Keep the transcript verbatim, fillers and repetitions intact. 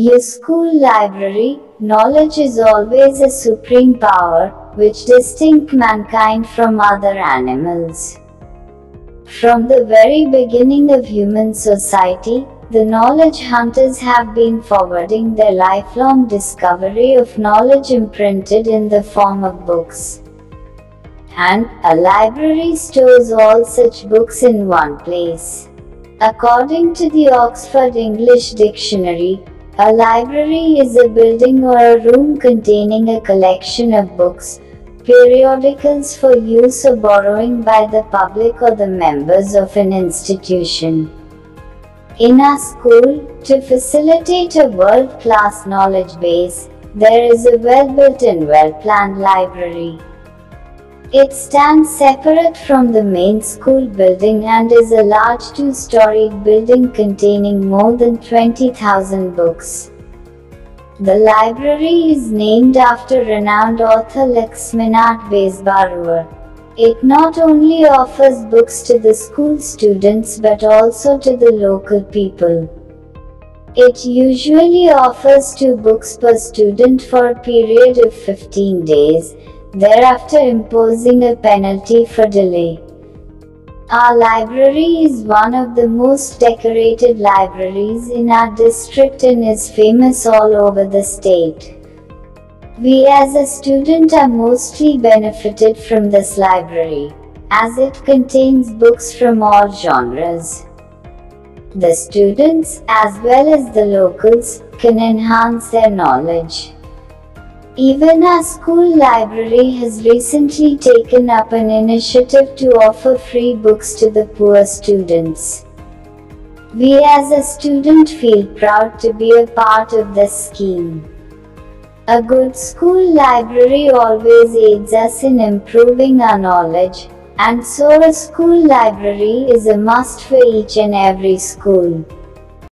Your school library, knowledge is always a supreme power, which distinct mankind from other animals. From the very beginning of human society, the knowledge hunters have been forwarding their lifelong discovery of knowledge imprinted in the form of books. And a library stores all such books in one place. According to the Oxford English Dictionary, a library is a building or a room containing a collection of books, periodicals for use or borrowing by the public or the members of an institution. In our school, to facilitate a world-class knowledge base, there is a well-built and well-planned library. It stands separate from the main school building and is a large two-story building containing more than twenty thousand books. The library is named after renowned author Lexminat Bezbaruah. It not only offers books to the school students but also to the local people. It usually offers two books per student for a period of fifteen days, thereafter imposing a penalty for delay. Our library is one of the most decorated libraries in our district and is famous all over the state. We as a student are mostly benefited from this library, as it contains books from all genres. The students, as well as the locals, can enhance their knowledge. Even our school library has recently taken up an initiative to offer free books to the poor students. We as a student feel proud to be a part of this scheme. A good school library always aids us in improving our knowledge, and so a school library is a must for each and every school.